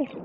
Okay.